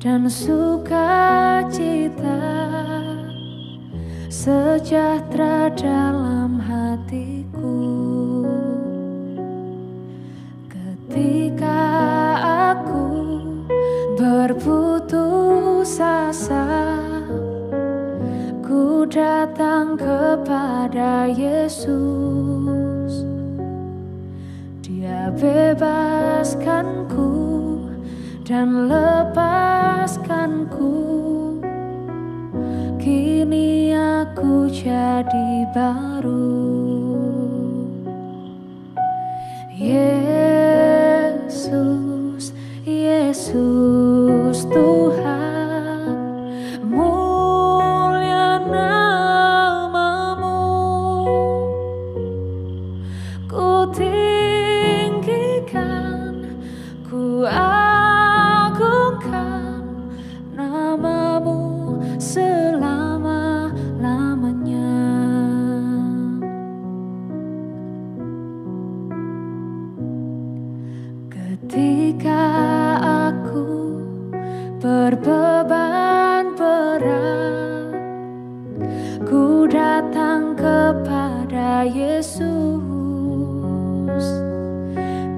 dan sukacita, sejahtera dalam hatiku. Ketika aku berputus asa, ku datang kepada Yesus. Dia bebaskanku dan lepaskanku. Kini aku jadi baru. Yesus, Yesus Tuhan, mulia namamu, ku tinggikan, ku agungkan namamu selama-lamanya. Ketika aku berbeban berat, ku datang kepada Yesus.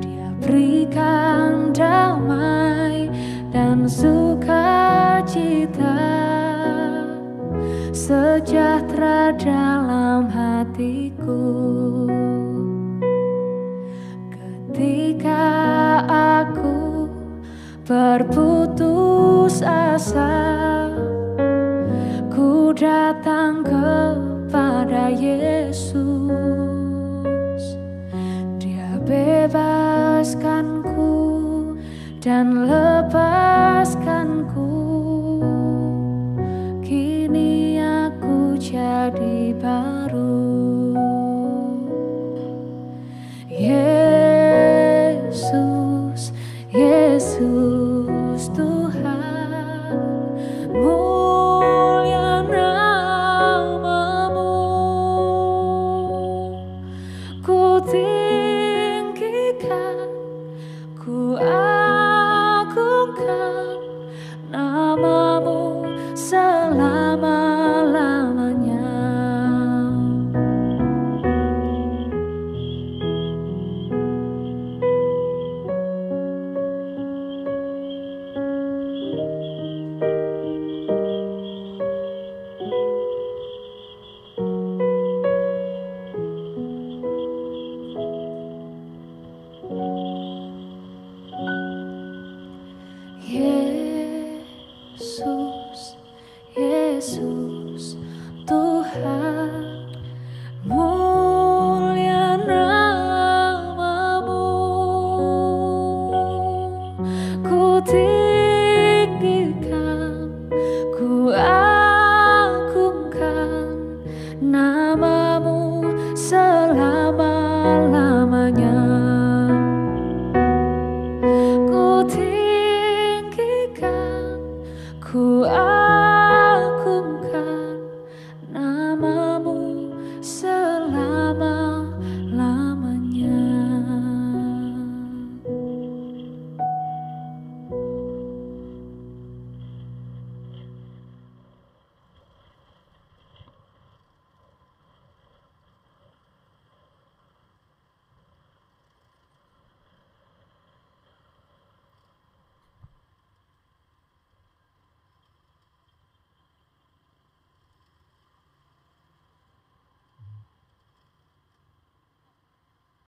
Dia berikan damai dan sukacita, sejahtera dalam hatiku. Ketika aku berputus asa, ku datang kepada Yesus. Dia bebaskanku dan lepaskanku. Kini aku jadi baru.